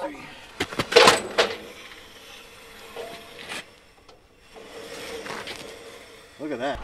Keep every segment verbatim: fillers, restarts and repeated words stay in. three. Look at that.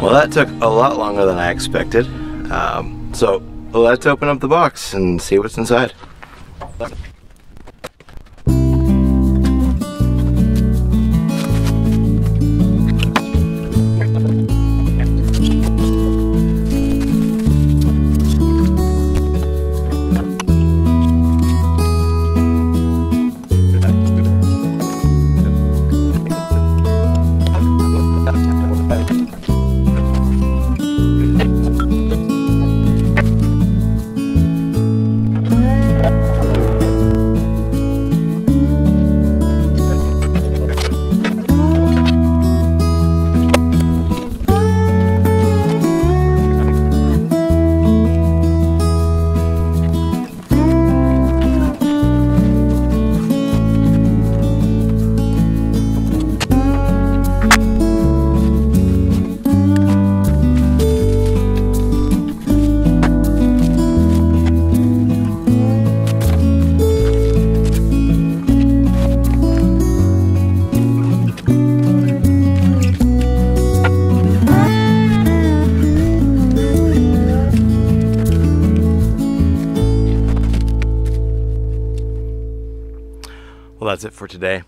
Well, that took a lot longer than I expected, um, so let's open up the box and see what's inside. Well, that's it for today. I'm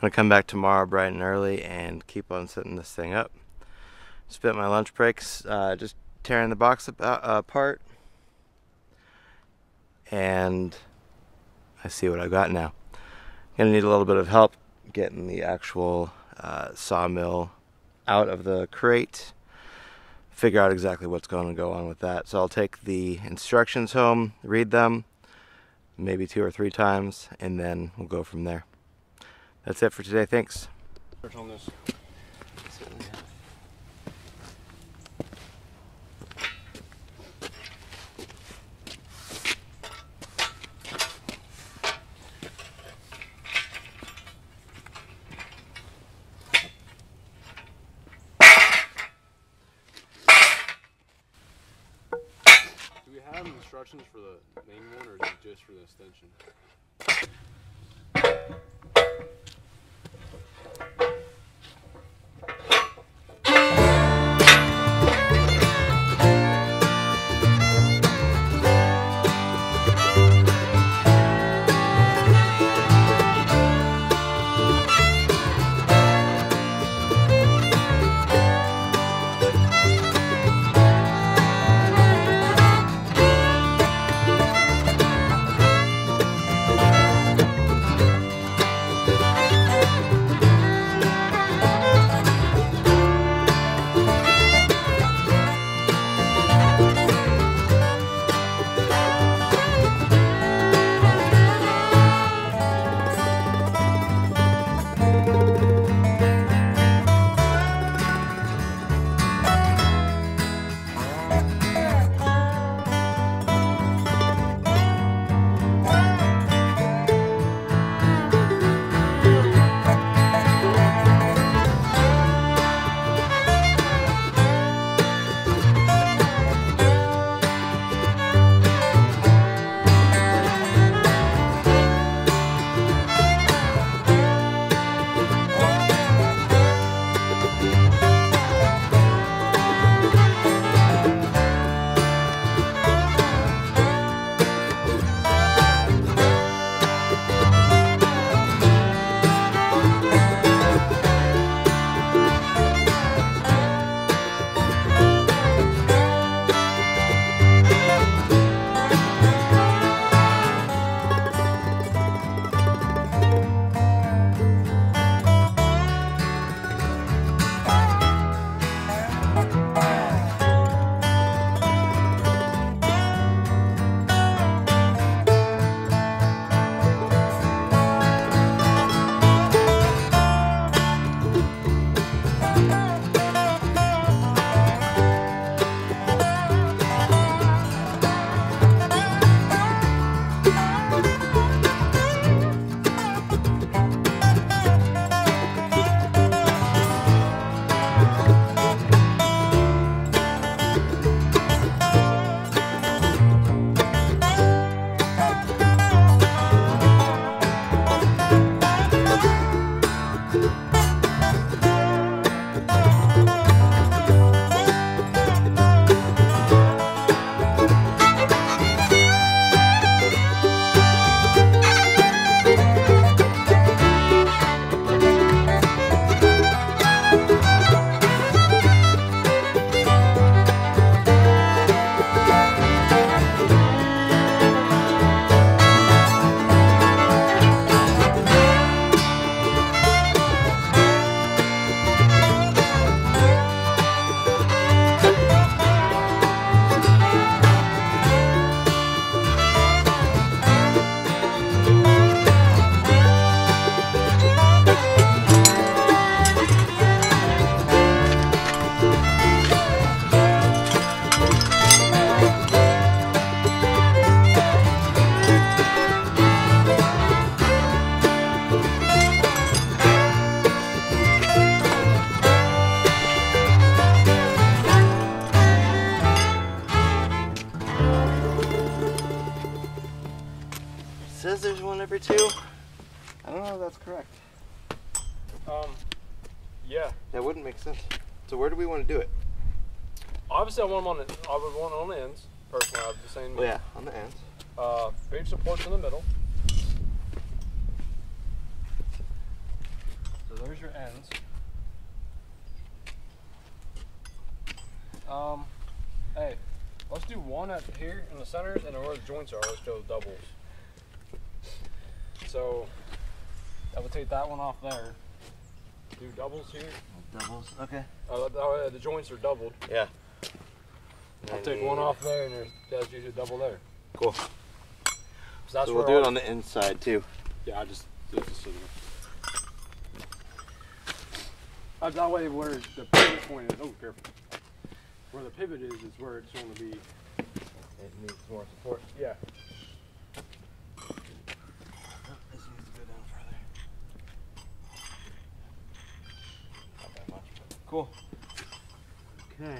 gonna come back tomorrow bright and early and keep on setting this thing up. Spent my lunch breaks uh, just tearing the box apart, and I see what I've got now. Gonna need a little bit of help getting the actual uh, sawmill out of the crate, figure out exactly what's going to go on with that. So I'll take the instructions home, read them, maybe two or three times, and then we'll go from there. That's it for today. Thanks. On this. Instructions for the main one, or is it just for the extension? correct. Um, yeah. That wouldn't make sense. So where do we want to do it? Obviously, I want them on the, I would want it on the ends. Personally, I was just saying. Well, yeah, on the ends. Uh, beam supports in the middle. So there's your ends. Um, hey, let's do one at here in the centers, and where the joints are, let's go doubles. So I would take that one off there. Do doubles here. Doubles, okay. Uh, the, the joints are doubled. Yeah. I'll take one off there, and there's, there's usually double there. Cool. So, that's so we'll do I'll, it on the inside too. Yeah, I just do this. Uh, that way, where the pivot point is, oh, careful. Where the pivot is, is where it's going to be. It needs more support. Yeah. Cool. Okay.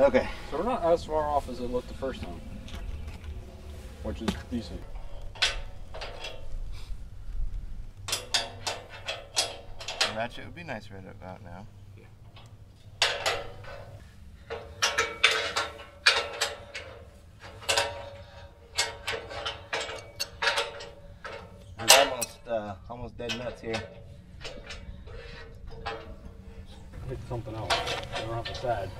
Okay. So we're not as far off as it looked the first time, which is decent. The ratchet would be nice right about now. Yeah. I'm almost, uh, almost dead nuts here. Pick something else. I don't have to side.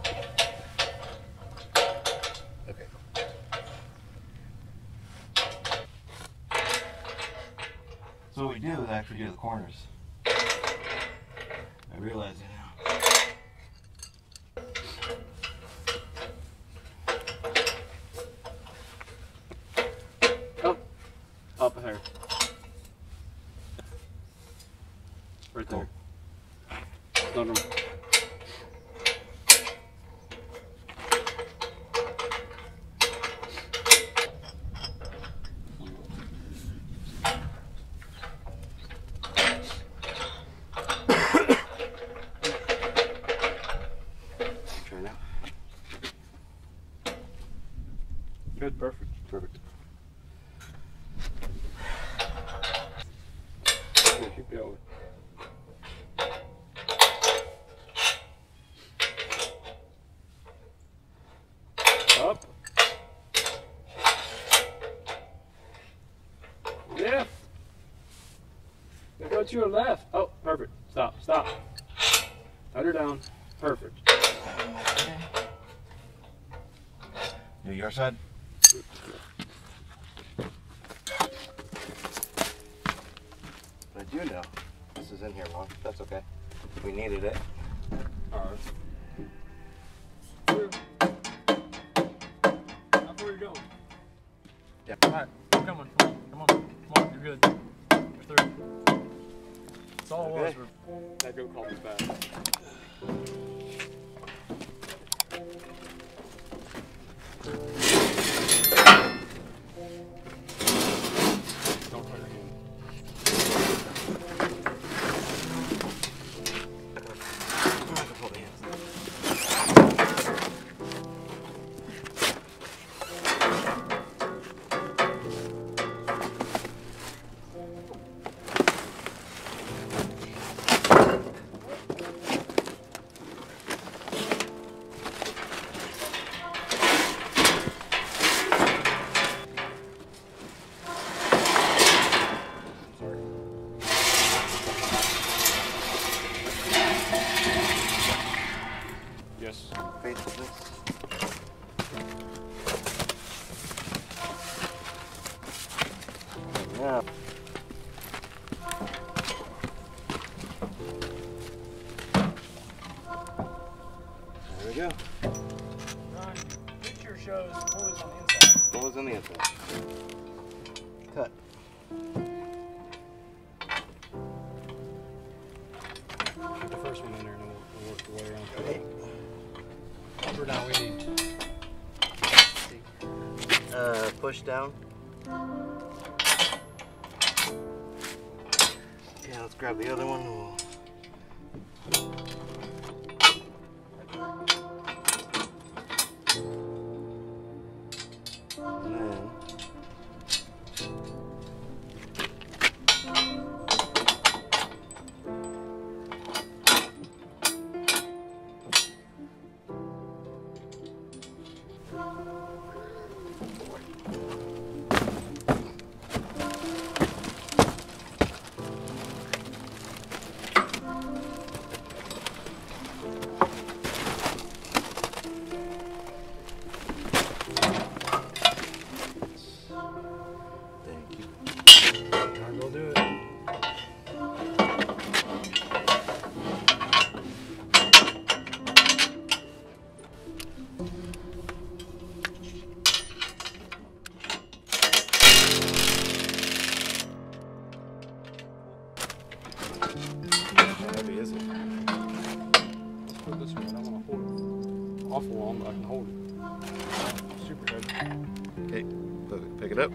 So what we do is actually do the corners. I realize it now. Oh, up there. Right there. Cool. No, no. Good, perfect. Perfect. Yeah, keep going. Up. Left. They go to your left. Oh, perfect. Stop, stop. Put her down. Perfect. Do your side. I do know this is in here, Mom. That's okay. We needed it. All right. How far are you going? Yeah. All right. Come on. Come on. Come on. You're good. You're through. That's all okay. It was. That goat called us back. Yeah. There we go. Ryan, picture shows holes on the inside. Holes on the inside. Cut. The first one in there and it won't work. the way around. Okay. Remember now we need to uh, push down. Yeah, let's grab the other one. We'll up,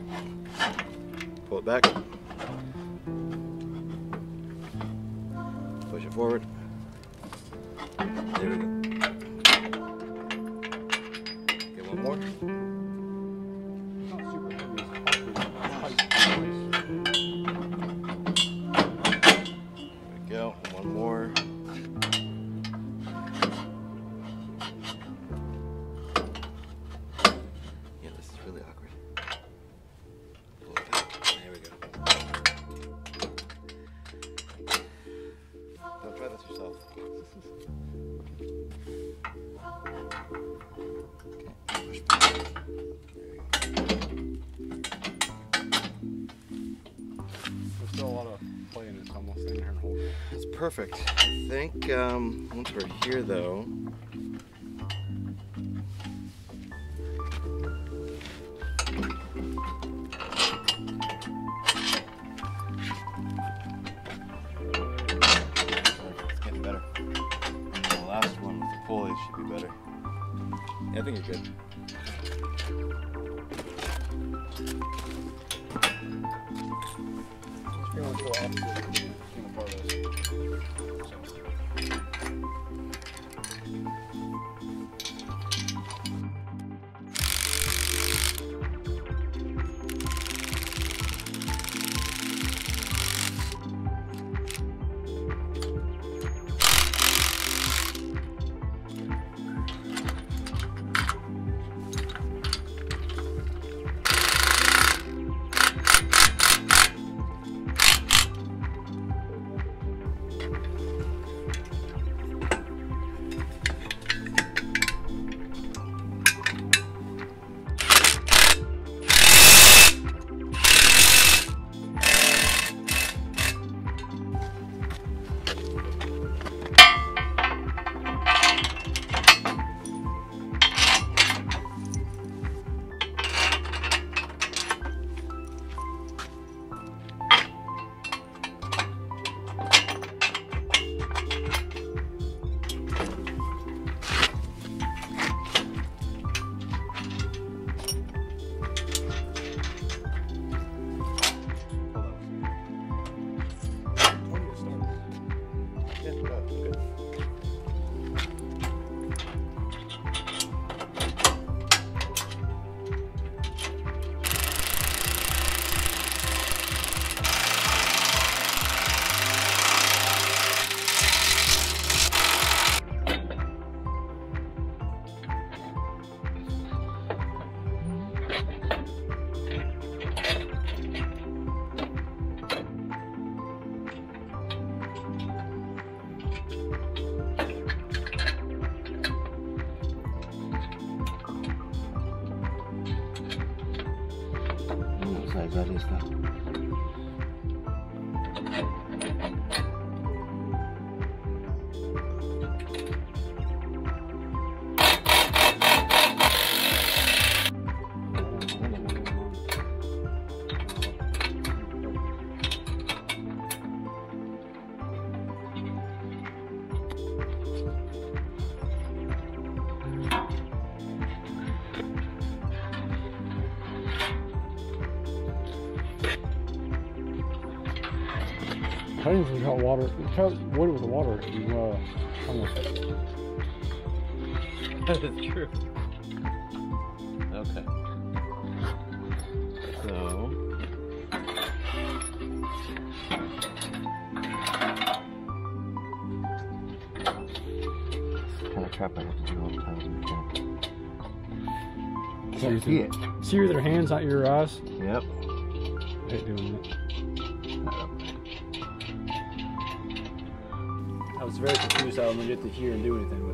pull it back, push it forward, there we go, get one more, there we go, one more, yeah, this is really awkward. Yourself. Okay, push back. There you go. There's still a lot of play in this, almost in there and hold it. It's perfect. I think um, once we're here though, should be better. Yeah, I think you're good. That is that. cutting from cut water, cut wood with water and uh, almost. That is true. Okay. So. Kind of crap I have to do all the time. Can't, can't see it. See with their hands, not your eyes? Yep. I hate doing that. I was very confused how I'm going to get to here and do anything with it.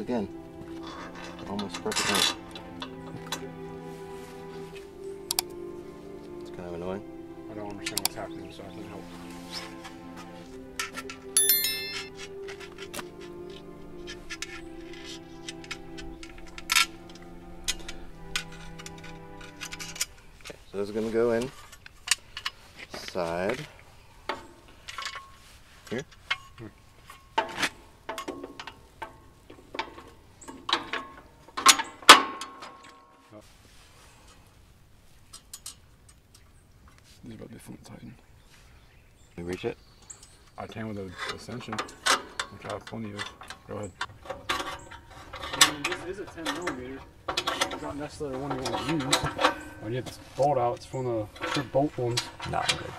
Again, almost perfect. It's kind of annoying. I don't understand what's happening, so I can help. Okay, so this is going to go in side here. Hmm. This is about to fully tighten. Can you reach it? I can with the extension, which I have plenty of. Go ahead. I mean, this is a ten millimeter. It's not necessarily one you want to use. When you get this bolt out, it's one of the good bolt ones. Not good.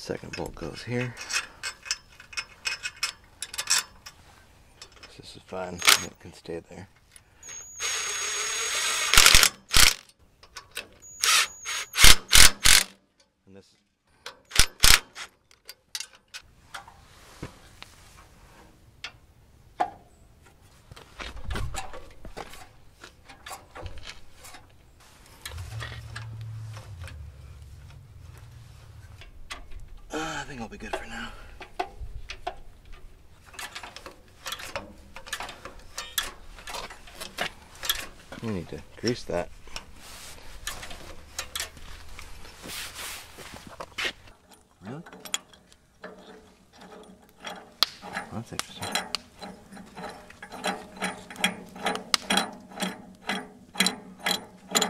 Second bolt goes here. This is fine, it can stay there. And this I think I'll be good for now. We need to grease that. Really? Well, that's interesting.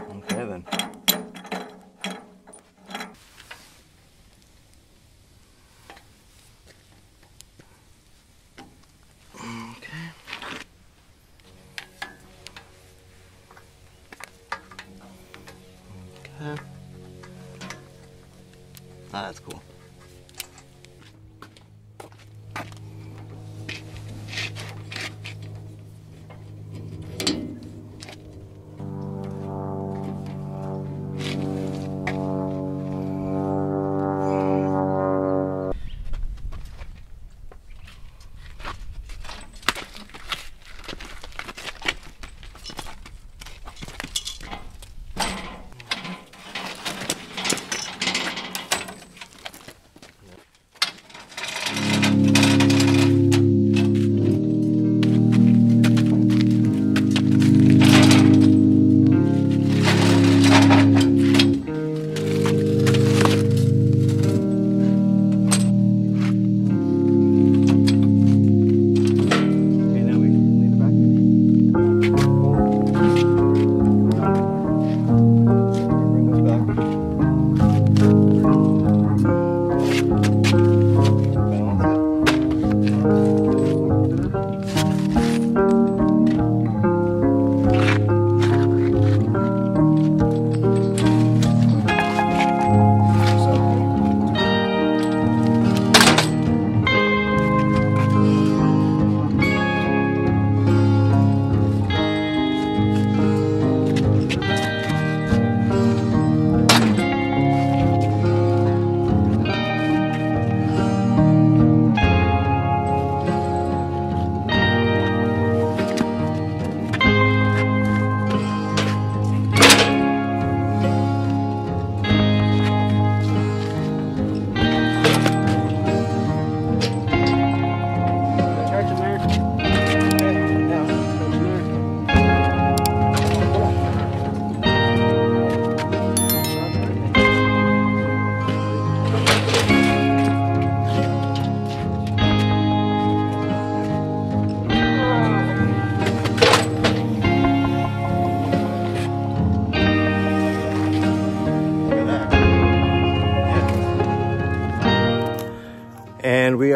Okay then. Uh, ah, that's cool.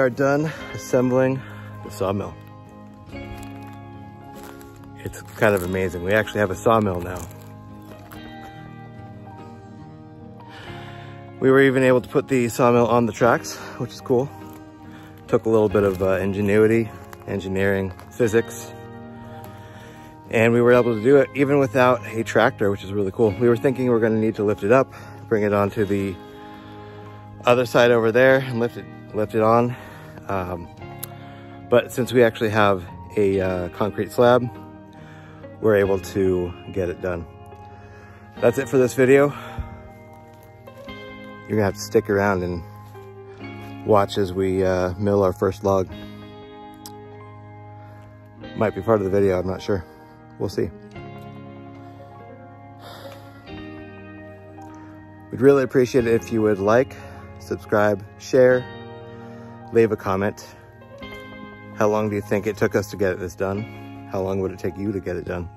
are done assembling the sawmill. It's kind of amazing. We actually have a sawmill now. We were even able to put the sawmill on the tracks, which is cool. Took a little bit of uh, ingenuity, engineering, physics, and we were able to do it even without a tractor, which is really cool. We were thinking we we're going to need to lift it up, bring it onto the other side over there, and lift it, lift it on. Um, but since we actually have a uh, concrete slab, we're able to get it done. That's it for this video. You're gonna have to stick around and watch as we uh, mill our first log. Might be part of the video, I'm not sure. We'll see. We'd really appreciate it if you would like, subscribe, share, leave a comment. How long do you think it took us to get this done? How long would it take you to get it done?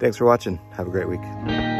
Thanks for watching. Have a great week.